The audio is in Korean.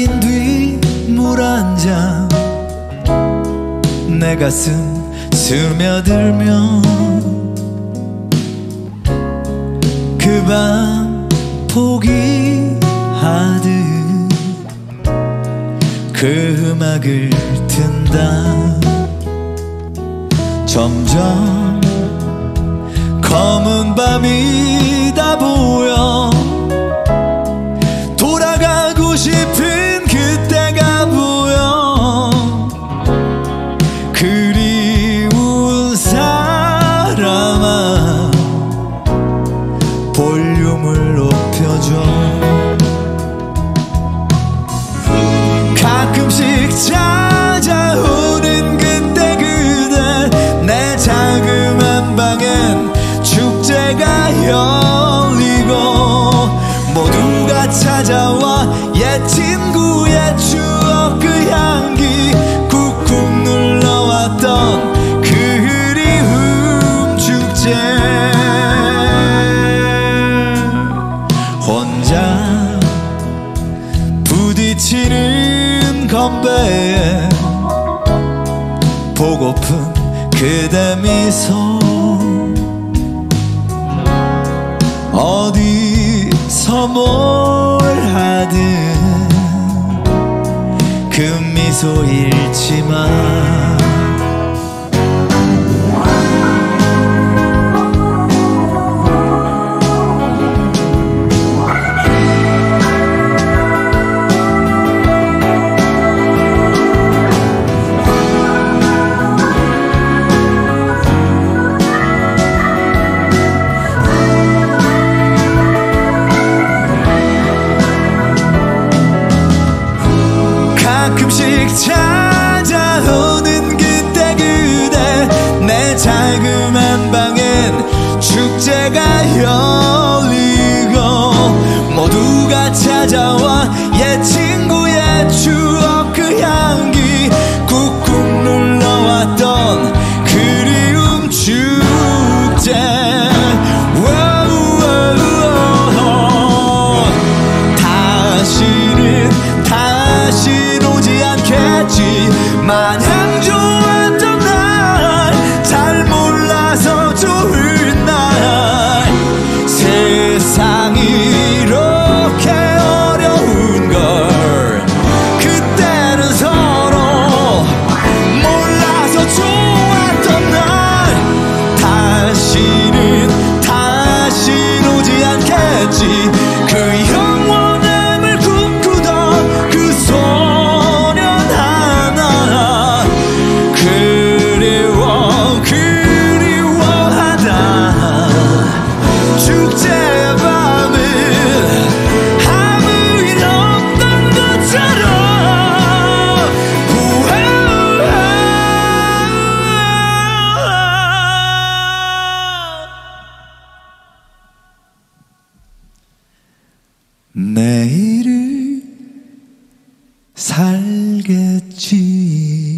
빈 뒷물 한 잔 내 가슴 스며들며 그 밤 포기하듯 그 음악을 튼다. 점점 검은 밤이 다 보여 돌아가고 싶은 그때가 보여. 그리운 사람아 볼륨을 높여줘. 가끔씩 찾아오는 그때 그대 내 자그만 방엔 축제가 열리고 모두가 찾아와 옛 친구의 추억 그 향기 꾹꾹 눌러왔던 그리움 축제. 혼자 부딪히는 건배에 보고픈 그대 미소. 어디서 뭘 하든 그 미소 잃지 마. 가끔씩 찾아오는 그때 그대 내 자그만 방엔 축제가 열리고 모두가 찾아와 옛 친구의 추억 그 향기 꾹꾹 눌러왔던 그리움 축제. 마냥 좋았던 날, 잘 몰라서 좋은 날. 세상이 이렇게 어려운 걸 그때는 서로 몰라서 좋았던 날. 다시는 오지 않겠지. 그 영원함을 꿈꾸던 그 손 내일을 살겠지.